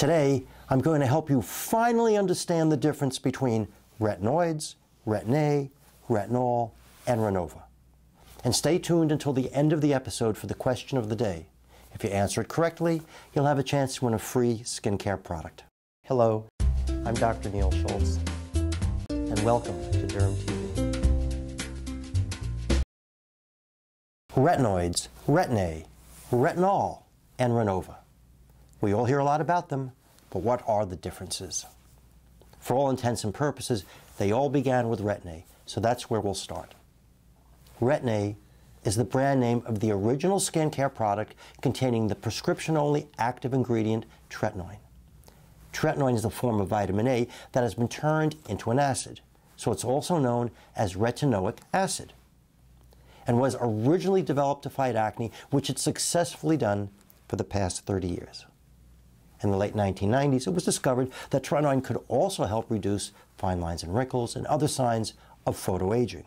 Today, I'm going to help you finally understand the difference between retinoids, Retin-A, Retinol, and Renova. And stay tuned until the end of the episode for the question of the day. If you answer it correctly, you'll have a chance to win a free skincare product. Hello, I'm Dr. Neil Schultz, and welcome to DermTV. Retinoids, Retin-A, Retinol, and Renova. We all hear a lot about them, but what are the differences? For all intents and purposes, they all began with Retin-A, so that's where we'll start. Retin-A is the brand name of the original skincare product containing the prescription-only active ingredient tretinoin. Tretinoin is a form of vitamin A that has been turned into an acid, so it's also known as retinoic acid, and was originally developed to fight acne, which it's successfully done for the past 30 years. In the late 1990s, it was discovered that tretinoin could also help reduce fine lines and wrinkles and other signs of photoaging.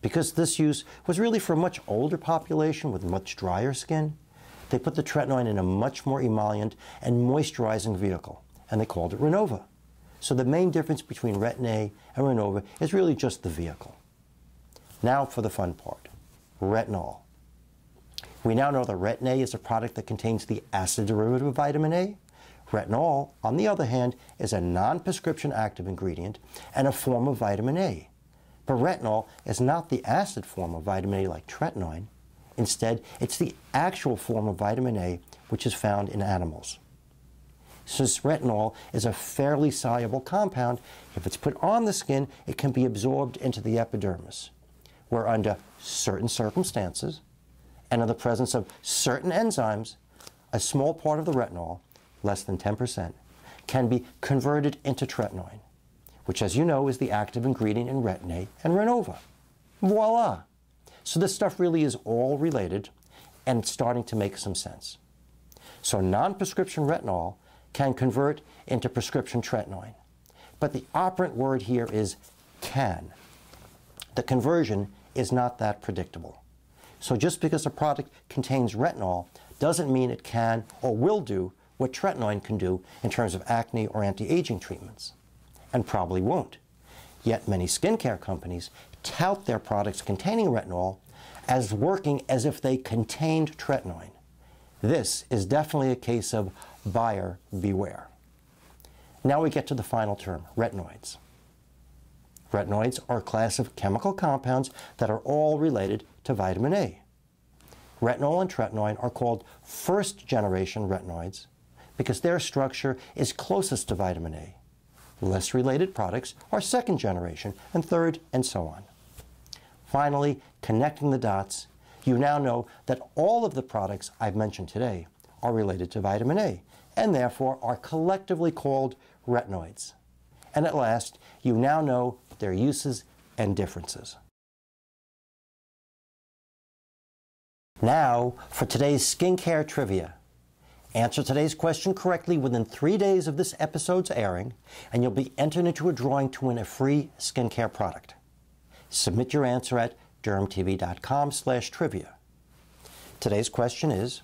Because this use was really for a much older population with much drier skin, they put the tretinoin in a much more emollient and moisturizing vehicle, and they called it Renova. So the main difference between Retin-A and Renova is really just the vehicle. Now for the fun part, retinol. We now know that Retin-A is a product that contains the acid derivative of vitamin A. Retinol, on the other hand, is a non-prescription active ingredient and a form of vitamin A. But retinol is not the acid form of vitamin A like tretinoin. Instead, it's the actual form of vitamin A which is found in animals. Since retinol is a fairly soluble compound, if it's put on the skin, it can be absorbed into the epidermis, where under certain circumstances, and in the presence of certain enzymes, a small part of the retinol, less than 10%, can be converted into tretinoin, which, as you know, is the active ingredient in Retin-A and Renova. Voila! So this stuff really is all related, and it's starting to make some sense. So non-prescription retinol can convert into prescription tretinoin. But the operant word here is can. The conversion is not that predictable. So just because a product contains retinol doesn't mean it can or will do what tretinoin can do in terms of acne or anti-aging treatments, and probably won't. Yet many skincare companies tout their products containing retinol as working as if they contained tretinoin. This is definitely a case of buyer beware. Now we get to the final term, retinoids. Retinoids are a class of chemical compounds that are all related to vitamin A. Retinol and tretinoin are called first-generation retinoids because their structure is closest to vitamin A. Less related products are second generation and third, and so on. Finally, connecting the dots, you now know that all of the products I've mentioned today are related to vitamin A and therefore are collectively called retinoids. And at last, you now know their uses and differences. Now for today's skincare trivia. Answer today's question correctly within 3 days of this episode's airing, and you'll be entered into a drawing to win a free skincare product. Submit your answer at dermtv.com/trivia. Today's question is,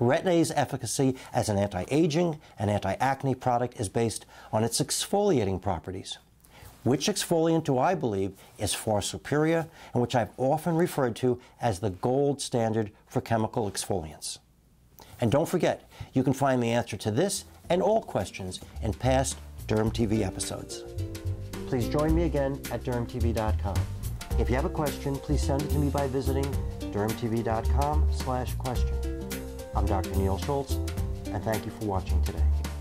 Retin-A's efficacy as an anti-aging and anti-acne product is based on its exfoliating properties. Which exfoliant do I believe is far superior, and which I've often referred to as the gold standard for chemical exfoliants? And don't forget, you can find the answer to this and all questions in past DermTV episodes. Please join me again at dermtv.com. If you have a question, please send it to me by visiting dermtv.com/question. I'm Dr. Neil Schultz, and thank you for watching today.